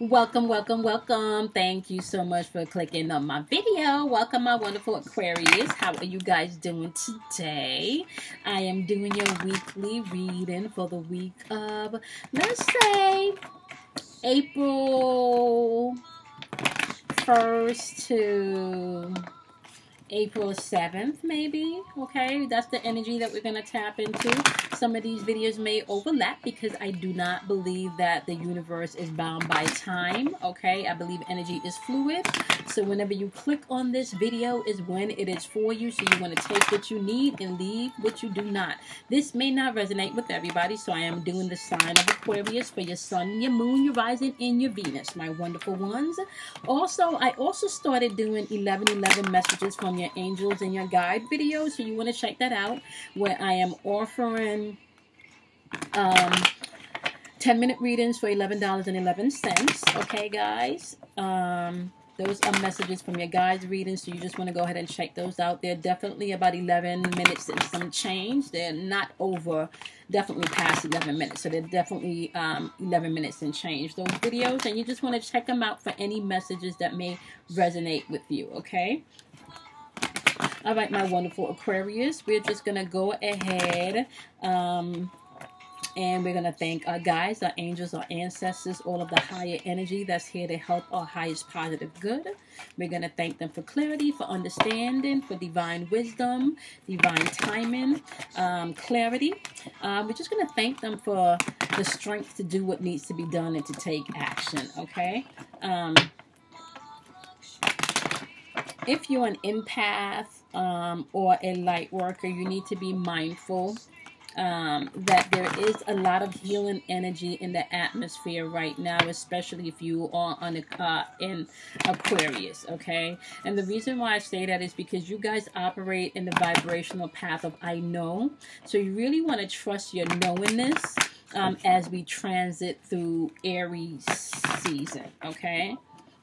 Welcome. Thank you so much for clicking on my video. Welcome, my wonderful Aquarius. How are you guys doing today? I am doing your weekly reading for the week of, let's say, April 1st to April 7th, maybe. Okay, that's the energy that we're going to tap into. Some of these videos may overlap because I do not believe that the universe is bound by time. Okay, I believe energy is fluid. So whenever you click on this video is when it is for you. So you want to take what you need and leave what you do not. This may not resonate with everybody. So I am doing the sign of Aquarius for your sun, your moon, your rising, and your Venus, my wonderful ones. Also, I also started doing 1111 messages from your angels and your guide videos. So you want to check that out, where I am offering 10-minute readings for $11.11. Okay, guys. Those are messages from your guides' readings, so you just want to go ahead and check those out. They're definitely about 11 minutes and some change. They're not over, definitely past 11 minutes. So they're definitely 11 minutes and change, those videos. And you just want to check them out for any messages that may resonate with you, okay? All right, my wonderful Aquarius. We're just going to go ahead and we're going to thank our guides, our angels, our ancestors, all of the higher energy that's here to help our highest positive good. We're going to thank them for clarity, for understanding, for divine wisdom, divine timing, clarity. We're just going to thank them for the strength to do what needs to be done and to take action, okay? If you're an empath or a light worker, you need to be mindful that there is a lot of healing energy in the atmosphere right now, especially if you are on in Aquarius, okay? And the reason why I say that is because you guys operate in the vibrational path of I know. So you really want to trust your knowingness as we transit through Aries season, okay?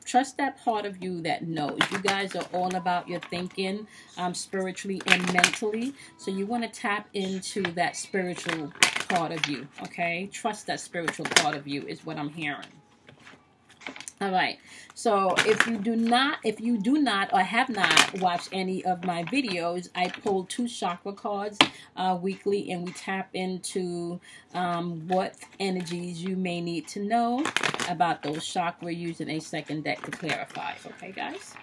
Trust that part of you that knows. You guys are all about your thinking spiritually and mentally. So you want to tap into that spiritual part of you, okay? Trust that spiritual part of you is what I'm hearing. All right, so if you do not or have not watched any of my videos, I pull 2 chakra cards weekly, and we tap into what energies you may need to know about those chakra using a second deck to clarify. Okay, guys?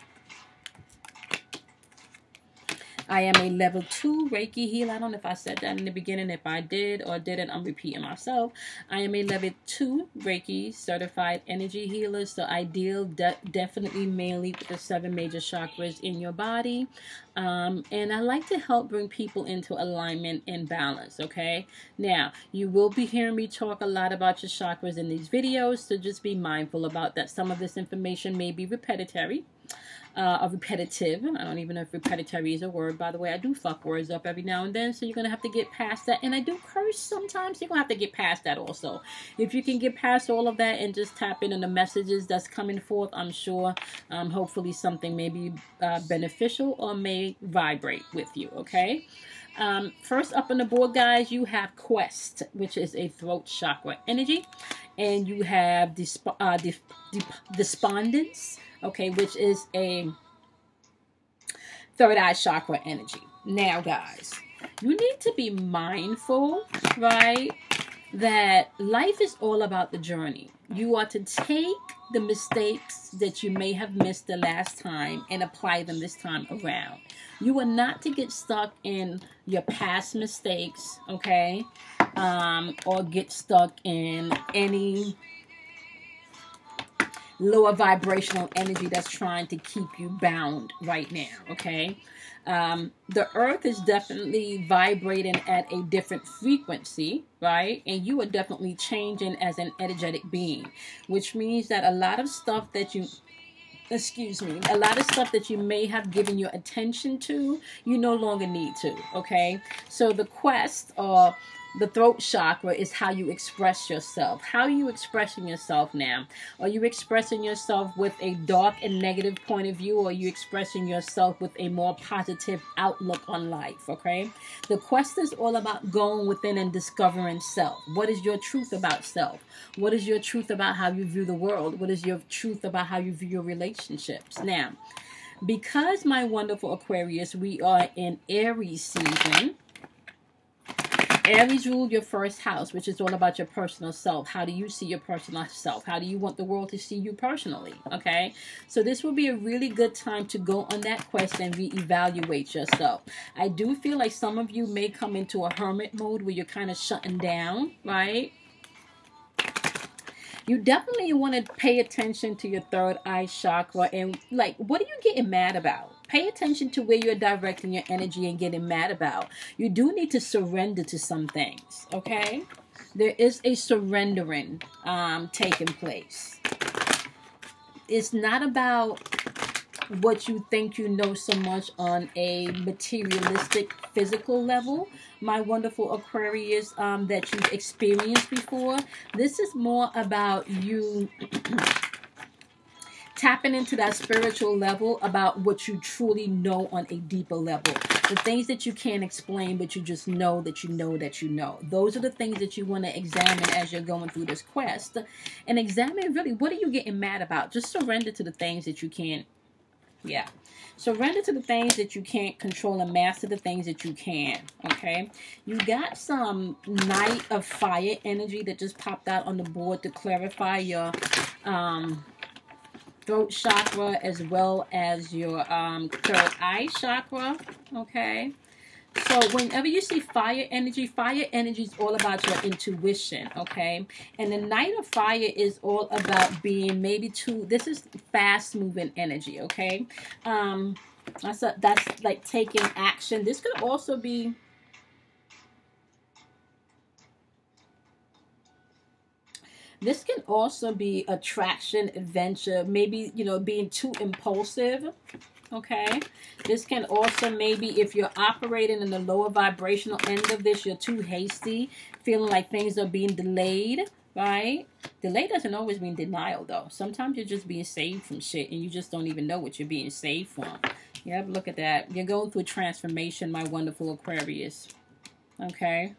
I am a level 2 Reiki healer. I don't know if I said that in the beginning. If I did or didn't, I'm repeating myself. I am a level 2 Reiki certified energy healer. So I deal definitely mainly with the 7 major chakras in your body. And I like to help bring people into alignment and balance, okay? Now, you will be hearing me talk a lot about your chakras in these videos, so just be mindful about that. Some of this information may be repetitive. I don't even know if repetitive is a word, by the way. I do fuck words up every now and then, so you're going to have to get past that. And I do curse sometimes, so you're going to have to get past that also. If you can get past all of that and just tap in on the messages that's coming forth, I'm sure, hopefully something may be beneficial or may vibrate with you, okay? First up on the board, guys, you have Quest, which is a throat chakra energy. And you have Despondence, okay, which is a third eye chakra energy. Now, guys, you need to be mindful, right, that life is all about the journey. You are to take the mistakes that you may have missed the last time and apply them this time around. You are not to get stuck in your past mistakes, okay, or get stuck in any lower vibrational energy that's trying to keep you bound right now, okay? The earth is definitely vibrating at a different frequency, right? And you are definitely changing as an energetic being, which means that a lot of stuff that you... Excuse me. A lot of stuff that you may have given your attention to, you no longer need to, okay? So the quest, or the throat chakra is how you express yourself. How are you expressing yourself now? Are you expressing yourself with a dark and negative point of view, or are you expressing yourself with a more positive outlook on life, okay? The quest is all about going within and discovering self. What is your truth about self? What is your truth about how you view the world? What is your truth about how you view your relationships? Now, because my wonderful Aquarius, we are in Aries season. Aries ruled your first house, which is all about your personal self. How do you see your personal self? How do you want the world to see you personally? Okay, so this will be a really good time to go on that quest and reevaluate yourself. I do feel like some of you may come into a hermit mode where you're kind of shutting down, right? You definitely want to pay attention to your third eye chakra and, like, what are you getting mad about? Pay attention to where you're directing your energy and getting mad about. You do need to surrender to some things, okay? There is a surrendering taking place. It's not about what you think you know so much on a materialistic, physical level, my wonderful Aquarius, that you've experienced before. This is more about you tapping into that spiritual level about what you truly know on a deeper level. The things that you can't explain, but you just know that you know that you know. Those are the things that you want to examine as you're going through this quest. And examine really, what are you getting mad about? Just surrender to the things that you can't. Yeah. Surrender to the things that you can't control and master the things that you can, okay? You got some Knight of Fire energy that just popped out on the board to clarify your throat chakra as well as your third eye chakra, okay? So whenever you see fire energy is all about your intuition, okay? And the Knight of Fire is all about being maybe too, this is fast-moving energy, okay? That's like taking action. This could also be, this can also be attraction, adventure, maybe, you know, being too impulsive. Okay, this can also maybe, if you're operating in the lower vibrational end of this, you're too hasty, feeling like things are being delayed, right? Delay doesn't always mean denial, though. Sometimes you're just being saved from shit, and you just don't even know what you're being saved from. Yep, look at that. You're going through a transformation, my wonderful Aquarius. Okay.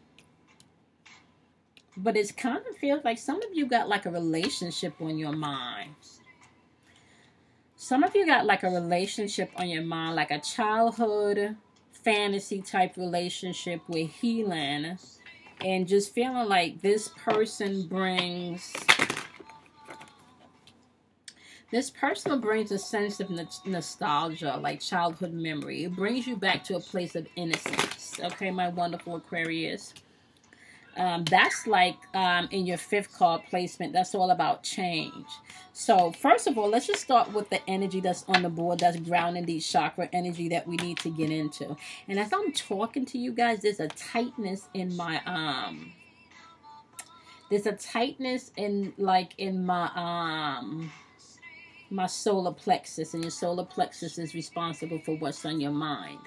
But it kind of feels like some of you got like a relationship on your mind. Some of you got like a relationship on your mind, like a childhood fantasy type relationship with healing, and just feeling like this person brings a sense of nostalgia, like childhood memory. It brings you back to a place of innocence. Okay, my wonderful Aquarius. That's like in your fifth card placement. That's all about change. So first of all, let's just start with the energy that's on the board that's grounding the chakra energy that we need to get into. And as I'm talking to you guys, there's a tightness in my my solar plexus, and your solar plexus is responsible for what's on your mind.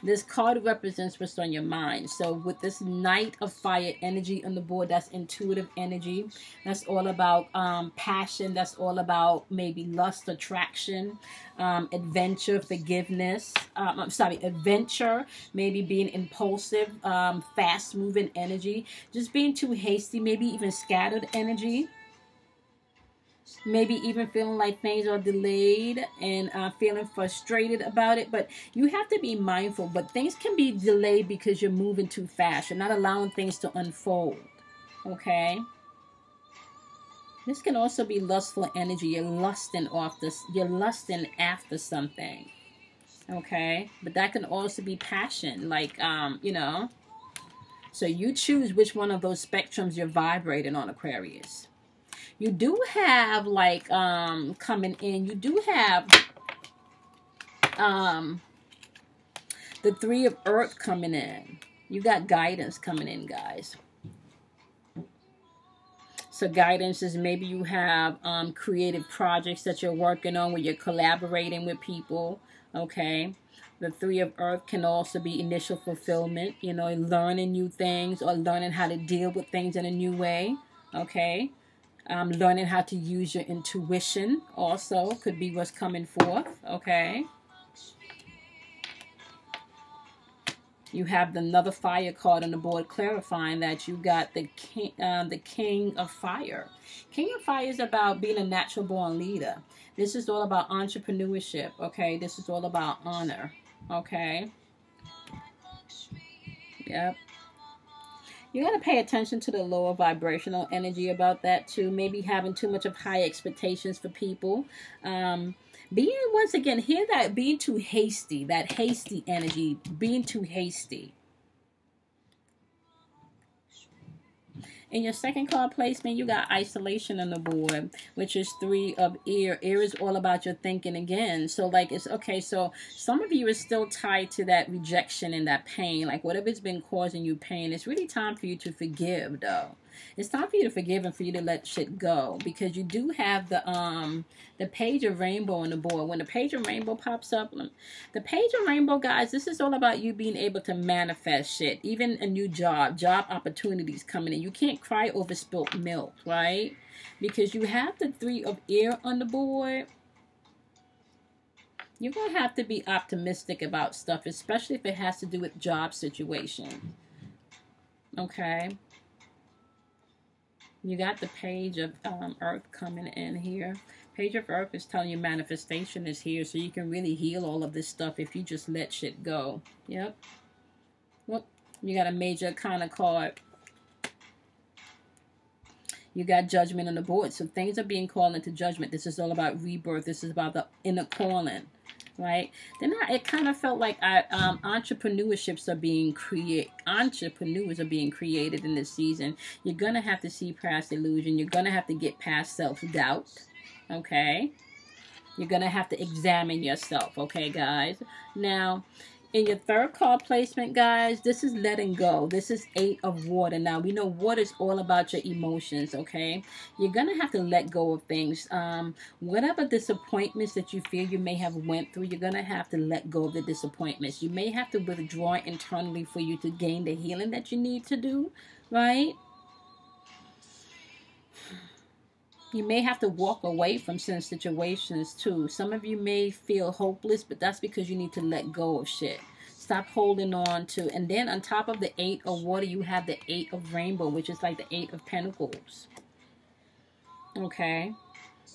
This card represents what's on your mind. So with this Knight of Fire energy on the board, that's intuitive energy. That's all about passion. That's all about maybe lust, attraction, adventure, forgiveness. Adventure, maybe being impulsive, fast-moving energy, just being too hasty, maybe even scattered energy. Maybe even feeling like things are delayed and feeling frustrated about it. But you have to be mindful. But things can be delayed because you're moving too fast. You're not allowing things to unfold. Okay? This can also be lustful energy. You're lusting off this. You're lusting after something. Okay? But that can also be passion. Like, you know. So you choose which one of those spectrums you're vibrating on, Aquarius. You do have, like, coming in, you do have the Three of Earth coming in. You got guidance coming in, guys. So guidance is maybe you have creative projects that you're working on where you're collaborating with people, okay? The three of earth can also be initial fulfillment, you know, learning new things or learning how to deal with things in a new way, okay? Learning how to use your intuition also could be what's coming forth, okay? You have another fire card on the board clarifying that you got the King of Fire. King of Fire is about being a natural born leader. This is all about entrepreneurship, okay? This is all about honor, okay? Yep. You got to pay attention to the lower vibrational energy about that too. Maybe having too much of high expectations for people. Being, once again, hear that, being too hasty, that hasty energy, being too hasty. In your second card placement, you got isolation on the board, which is three of air. Air is all about your thinking again. So, like, it's okay. So, some of you is still tied to that rejection and that pain. Like, whatever's been causing you pain, it's really time for you to forgive, though. It's time for you to forgive and for you to let shit go, because you do have the Page of Rainbow on the board. When the Page of Rainbow pops up, the Page of Rainbow, guys, this is all about you being able to manifest shit, even a new job, job opportunities coming in. You can't cry over spilt milk, right? Because you have the Three of Air on the board. You're going to have to be optimistic about stuff, especially if it has to do with job situation. Okay? You got the Page of Earth coming in here. Page of Earth is telling you manifestation is here, so you can really heal all of this stuff if you just let shit go. Yep. Well, you got a major kind of card. You got judgment on the board, so things are being called into judgment. This is all about rebirth. This is about the inner calling, right? Then it kind of felt like entrepreneurs are being created in this season. You're gonna have to see past illusion. You're gonna have to get past self-doubt, okay? You're gonna have to examine yourself, okay, guys? Now, in your third card placement, guys, this is letting go. This is Eight of Water. Now, we know water is all about your emotions, okay? You're going to have to let go of things. Whatever disappointments that you feel you may have went through, you're going to have to let go of the disappointments. You may have to withdraw internally for you to gain the healing that you need to do, right? You may have to walk away from certain situations, too. Some of you may feel hopeless, but that's because you need to let go of shit. Stop holding on to. And then on top of the Eight of Water, you have the Eight of Rainbow, which is like the Eight of Pentacles. Okay?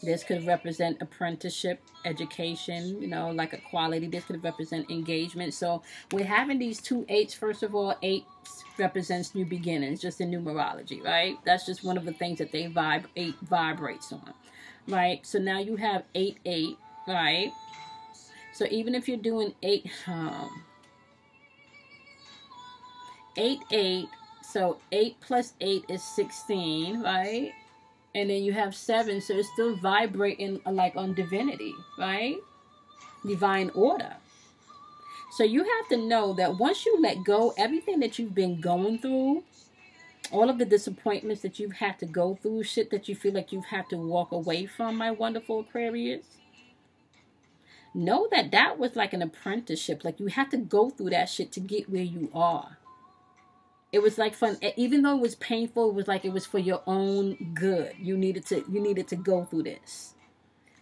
This could represent apprenticeship, education, you know, like a quality. This could represent engagement. So we're having these two eights. First of all, eight represents new beginnings, just in numerology, right? That's just one of the things that they eight vibrates on, right? So now you have 8-8, right? So even if you're doing 8-8, so 8 plus 8 is 16, right? And then you have 7, so it's still vibrating like on divinity, right? Divine order. So you have to know that once you let go, everything that you've been going through, all of the disappointments that you've had to go through, shit that you feel like you've had to walk away from, my wonderful Aquarius, know that that was like an apprenticeship. Like, you had to go through that shit to get where you are. It was like fun, even though it was painful. It was like it was for your own good. You needed to go through this.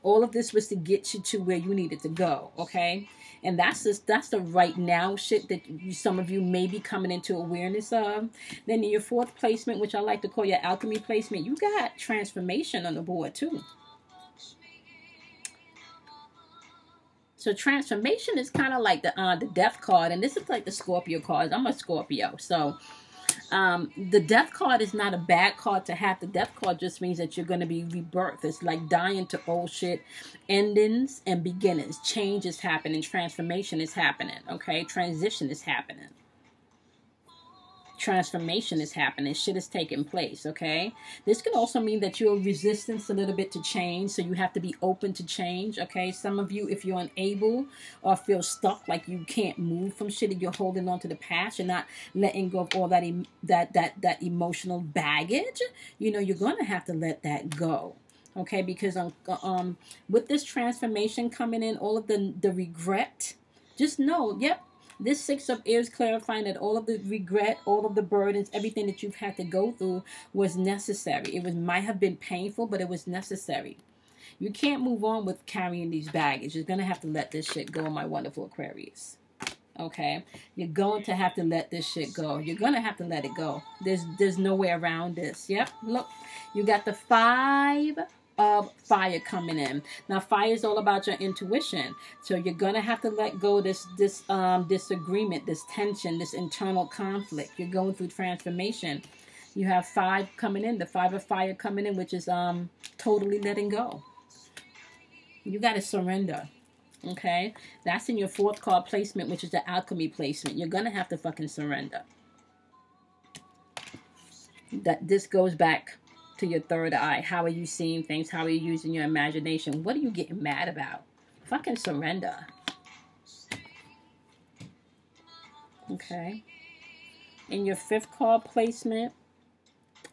All of this was to get you to where you needed to go. Okay, and that's the right now shit that you, some of you may be coming into awareness of. Then in your fourth placement, which I like to call your alchemy placement, you got transformation on the board too. So transformation is kind of like the death card, and this is like the Scorpio card. I'm a Scorpio, so the death card is not a bad card to have. The death card just means that you're going to be rebirthed. It's like dying to old shit, endings and beginnings. Change is happening. Transformation is happening, okay? Transition is happening. Transformation is happening. Shit is taking place, okay? This can also mean that you're resistant a little bit to change, so you have to be open to change, okay? Some of you, if you're unable or feel stuck, like you can't move from shit, and you're holding on to the past, you're not letting go of all that emotional baggage, you know, you're going to have to let that go, okay? Because with this transformation coming in, all of the regret Just know, yep, this Six of Air is clarifying that all of the regret, all of the burdens, everything that you've had to go through was necessary. It was, might have been painful, but it was necessary. You can't move on with carrying these baggage. You're going to have to let this shit go, my wonderful Aquarius. Okay? You're going to have to let this shit go. You're going to have to let it go. There's no way around this. Yep. Look, you got the Five of Fire coming in. Now, fire is all about your intuition. So you're going to have to let go this disagreement, this tension, this internal conflict. You're going through transformation. You have five coming in, the Five of Fire coming in, which is totally letting go. You got to surrender. Okay? That's in your fourth card placement, which is the alchemy placement. You're going to have to fucking surrender. That this goes back to your third eye. How are you seeing things? How are you using your imagination? What are you getting mad about? Fucking surrender. Okay? In your fifth card placement,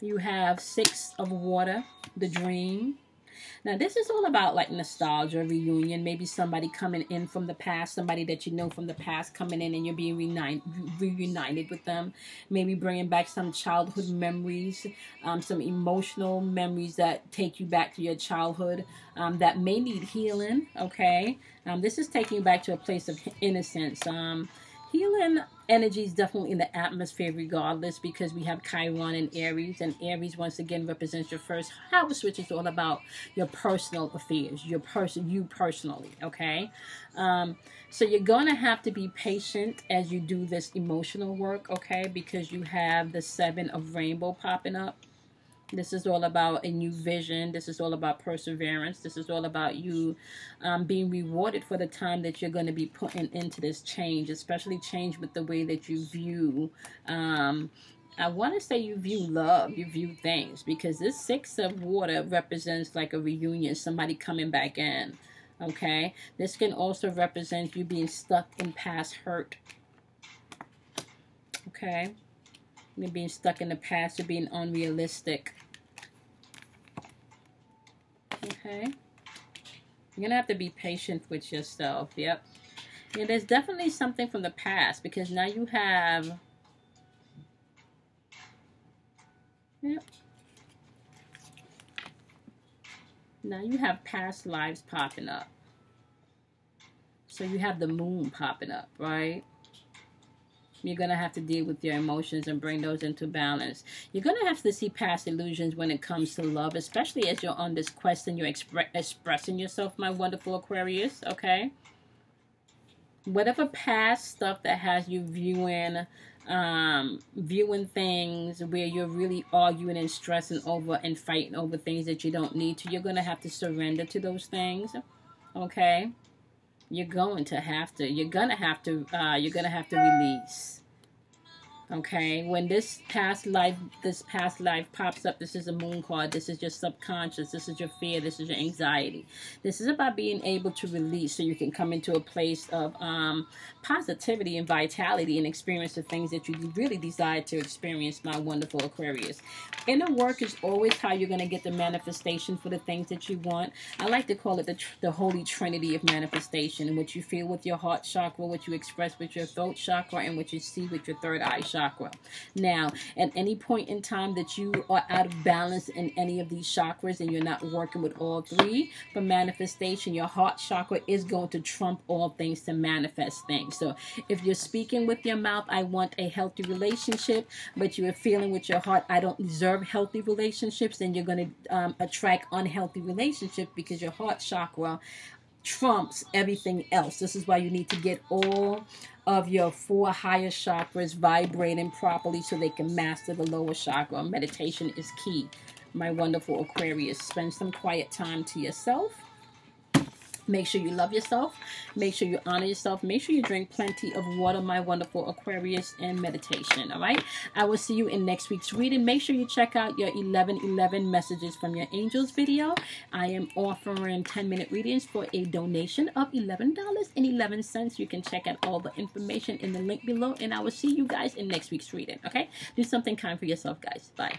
you have Six of Water, the Dream. Now, this is all about, like, nostalgia, reunion, maybe somebody coming in from the past, somebody that you know from the past coming in and you're being reunited with them, maybe bringing back some childhood memories, some emotional memories that take you back to your childhood that may need healing, okay? This is taking you back to a place of innocence. Healing energy is definitely in the atmosphere regardless, because we have Chiron and Aries, and Aries once again represents your first house, which is all about your personal affairs, you personally, okay? So you're going to have to be patient as you do this emotional work, okay? Because you have the Seven of Rainbow popping up. This is all about a new vision. This is all about perseverance. This is all about you being rewarded for the time that you're going to be putting into this change, especially change with the way that you view, I want to say you view love, you view things, because this Six of Water represents like a reunion, somebody coming back in, okay? This can also represent you being stuck in past hurt, okay? You're being stuck in the past, you're being unrealistic. Okay? You're going to have to be patient with yourself. Yep. Yeah, there's definitely something from the past, because now you have... Yep. Now you have past lives popping up. So you have the Moon popping up, right? You're going to have to deal with your emotions and bring those into balance. You're going to have to see past illusions when it comes to love, especially as you're on this quest and you're expressing yourself, my wonderful Aquarius, okay? Whatever past stuff that has you viewing, viewing things where you're really arguing and stressing over and fighting over things that you don't need to, you're going to have to surrender to those things, okay? You're going to have to. You're gonna have to release. Okay. When this past life pops up, this is a Moon card. This is your subconscious. This is your fear. This is your anxiety. This is about being able to release, so you can come into a place of positivity and vitality and experience the things that you really desire to experience, my wonderful Aquarius. Inner work is always how you're going to get the manifestation for the things that you want. I like to call it the holy trinity of manifestation, what you feel with your heart chakra, what you express with your throat chakra, and what you see with your third eye chakra. Now, at any point in time that you are out of balance in any of these chakras and you're not working with all three for manifestation, your heart chakra is going to trump all things to manifest things. So if you're speaking with your mouth, I want a healthy relationship, but you are feeling with your heart, I don't deserve healthy relationships, then you're going to attract unhealthy relationships, because your heart chakra trumps everything else. This is why you need to get all of your four higher chakras vibrating properly so they can master the lower chakra. Meditation is key, my wonderful Aquarius. Spend some quiet time to yourself. Make sure you love yourself. Make sure you honor yourself. Make sure you drink plenty of water, my wonderful Aquarius, and meditation, all right? I will see you in next week's reading. Make sure you check out your 11:11 messages from your angels video. I am offering 10-minute readings for a donation of $11.11. You can check out all the information in the link below, and I will see you guys in next week's reading, okay? Do something kind for yourself, guys. Bye.